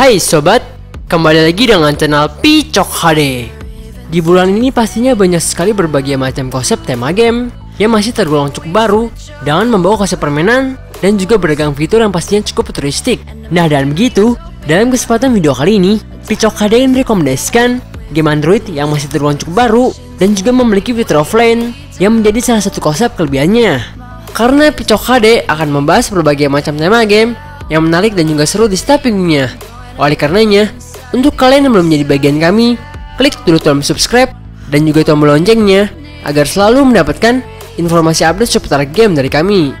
Hai sobat, kembali lagi dengan channel Picok HD. Di bulan ini pastinya banyak sekali berbagai macam konsep tema game yang masih tergolong cukup baru dengan membawa konsep permainan dan juga beragam fitur yang pastinya cukup futuristik. Nah dan begitu, dalam kesempatan video kali ini Picok HD merekomendasikan game Android yang masih tergolong cukup baru dan juga memiliki fitur offline yang menjadi salah satu konsep kelebihannya. Karena Picok HD akan membahas berbagai macam tema game yang menarik dan juga seru di setiap minggunya. Oleh karenanya, untuk kalian yang belum menjadi bagian kami, klik dulu tombol subscribe dan juga tombol loncengnya agar selalu mendapatkan informasi update seputar game dari kami.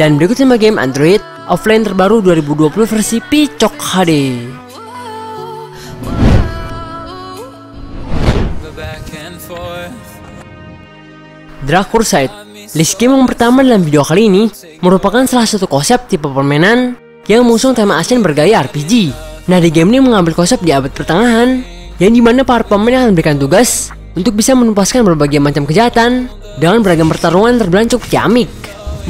Dan berikut tema game Android offline terbaru 2020 versi Picok HD. Dark Cursade, list game yang pertama dalam video kali ini, merupakan salah satu konsep tipe permainan yang mengusung tema action bergaya RPG. Nah, di game ini mengambil konsep di abad pertengahan, yang dimana para pemain akan diberikan tugas untuk bisa menuntaskan berbagai macam kejahatan dengan beragam pertarungan terbelah cukup ciamik.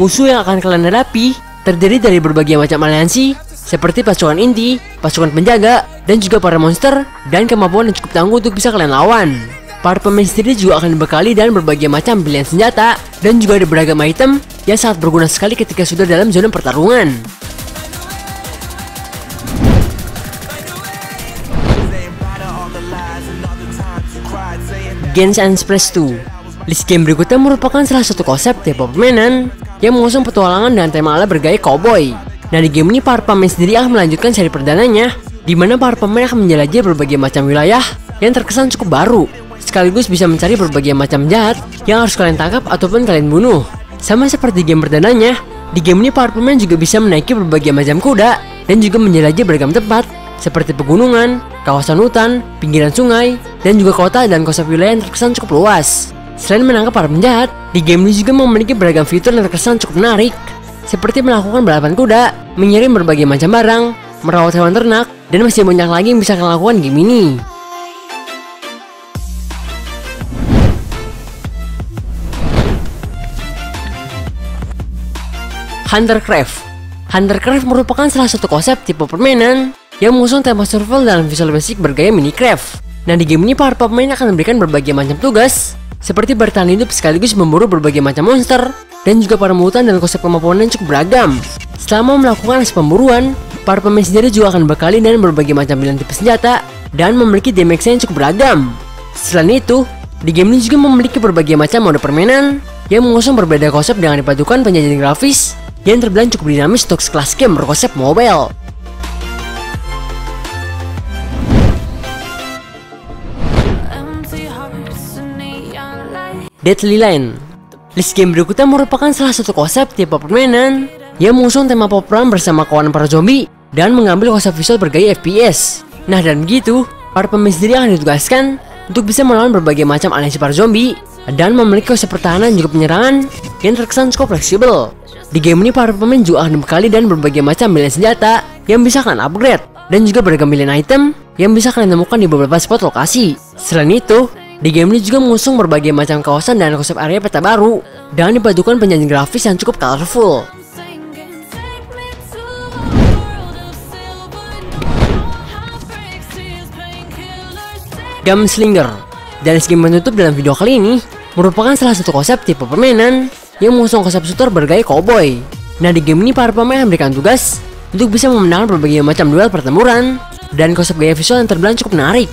Musuh yang akan kalian hadapi terdiri dari berbagai macam aliansi seperti pasukan inti, pasukan penjaga, dan juga para monster dan kemampuan yang cukup tangguh untuk bisa kalian lawan. Para pemain sendiri juga akan dibekali dengan berbagai macam pilihan senjata dan juga ada beragam item yang sangat berguna sekali ketika sudah dalam zona pertarungan. Guns and Sprus 2. List game berikutnya merupakan salah satu konsep tipe permainan yang mengusung petualangan dan tema ala bergaya cowboy. Nah, di game ini para pemain sendiri akan melanjutkan seri perdananya, di mana para pemain akan menjelajahi berbagai macam wilayah yang terkesan cukup baru, sekaligus bisa mencari berbagai macam jahat yang harus kalian tangkap ataupun kalian bunuh. Sama seperti game perdananya, di game ini para pemain juga bisa menaiki berbagai macam kuda dan juga menjelajah beragam tempat seperti pegunungan, kawasan hutan, pinggiran sungai, dan juga kota dan konsep wilayah yang terkesan cukup luas. Selain menangkap para penjahat, di game ini juga memiliki beragam fitur yang terkesan cukup menarik, seperti melakukan balapan kuda, mengirim berbagai macam barang, merawat hewan ternak, dan masih banyak lagi yang bisa kalian lakukan game ini. Huntercraft merupakan salah satu konsep tipe permainan yang mengusung tema survival dalam visual basic bergaya minicraft. Nah, di game ini para pemain akan memberikan berbagai macam tugas seperti bertahan hidup sekaligus memburu berbagai macam monster dan juga para mutan dan konsep kemampuan yang cukup beragam. Selama melakukan pemburuan, para pemain sendiri juga akan bekali dengan berbagai macam pilihan tipe senjata dan memiliki damage yang cukup beragam. Selain itu, di game ini juga memiliki berbagai macam mode permainan yang mengusung berbeda konsep dengan dipadukan penyajian grafis yang terbilang cukup dinamis untuk sekelas game berkonsep mobile. Deadly Land. List game berikutnya merupakan salah satu konsep tipe permainan yang mengusung tema pop run bersama kawanan para zombie dan mengambil konsep visual bergaya FPS. Nah dan begitu, para pemain sendiri akan ditugaskan untuk bisa melawan berbagai macam aliansi para zombie dan memiliki konsep pertahanan juga penyerangan yang terkesan cukup fleksibel. Di game ini para pemain juga akan dibekali dan berbagai macam pilihan senjata yang bisa kalian upgrade dan juga beragam pilihan item yang bisa kalian temukan di beberapa spot lokasi. Selain itu, di game ini juga mengusung berbagai macam kawasan dan konsep area peta baru dengan dipadukan penyajian grafis yang cukup colorful. Gunslinger. Dan list game penutup dalam video kali ini merupakan salah satu konsep tipe permainan yang mengusung konsep shooter bergaya cowboy. Nah, di game ini para pemain memberikan tugas untuk bisa memenangkan berbagai macam duel pertempuran dan konsep gaya visual yang terbilang cukup menarik.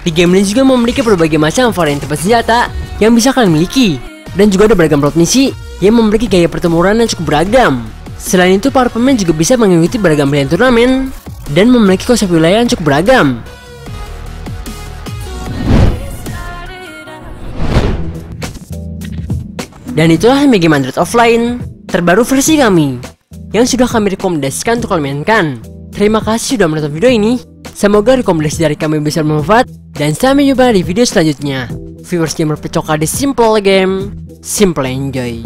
Di game ini juga memiliki berbagai macam varian tipe senjata yang bisa kalian miliki dan juga ada beragam plot misi yang memiliki gaya pertempuran yang cukup beragam. Selain itu, para pemain juga bisa mengikuti beragam pilihan turnamen dan memiliki konsep wilayah yang cukup beragam. Dan itulah game Android offline terbaru versi kami yang sudah kami rekomendasikan untuk kalian mainkan. Terima kasih sudah menonton video ini. Semoga rekomendasi dari kami bisa bermanfaat dan sampai jumpa di video selanjutnya. Viewers gamer Picok HD, simple game, simple enjoy.